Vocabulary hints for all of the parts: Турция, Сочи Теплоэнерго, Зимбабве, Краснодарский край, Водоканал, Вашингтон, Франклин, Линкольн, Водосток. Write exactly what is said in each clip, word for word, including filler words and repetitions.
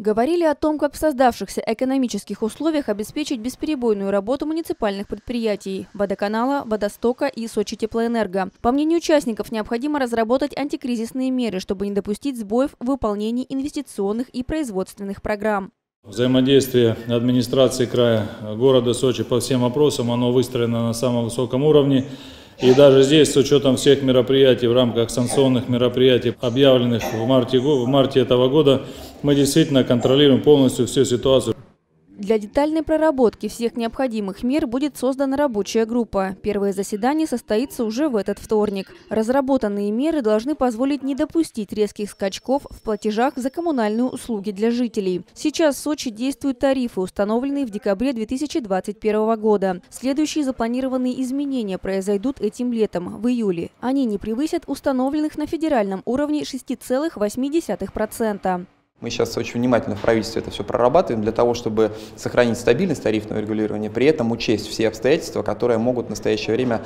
Говорили о том, как в создавшихся экономических условиях обеспечить бесперебойную работу муниципальных предприятий – Водоканала, Водостока и Сочи Теплоэнерго. По мнению участников, необходимо разработать антикризисные меры, чтобы не допустить сбоев в выполнении инвестиционных и производственных программ. Взаимодействие администрации края, города Сочи по всем вопросам, оно выстроено на самом высоком уровне. И даже здесь, с учетом всех мероприятий в рамках санкционных мероприятий, объявленных в марте, в марте этого года, мы действительно контролируем полностью всю ситуацию. Для детальной проработки всех необходимых мер будет создана рабочая группа. Первое заседание состоится уже в этот вторник. Разработанные меры должны позволить не допустить резких скачков в платежах за коммунальные услуги для жителей. Сейчас в Сочи действуют тарифы, установленные в декабре две тысячи двадцать первого года. Следующие запланированные изменения произойдут этим летом, в июле. Они не превысят установленных на федеральном уровне шесть целых восемь десятых процента. Мы сейчас очень внимательно в правительстве это все прорабатываем для того, чтобы сохранить стабильность тарифного регулирования, при этом учесть все обстоятельства, которые могут в настоящее время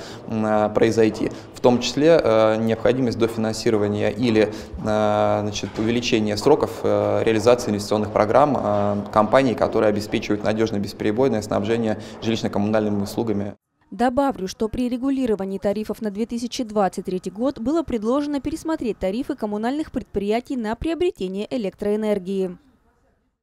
произойти, в том числе необходимость дофинансирования или, значит, увеличения сроков реализации инвестиционных программ компаний, которые обеспечивают надежное бесперебойное снабжение жилищно-коммунальными услугами. Добавлю, что при регулировании тарифов на две тысячи двадцать третий год было предложено пересмотреть тарифы коммунальных предприятий на приобретение электроэнергии.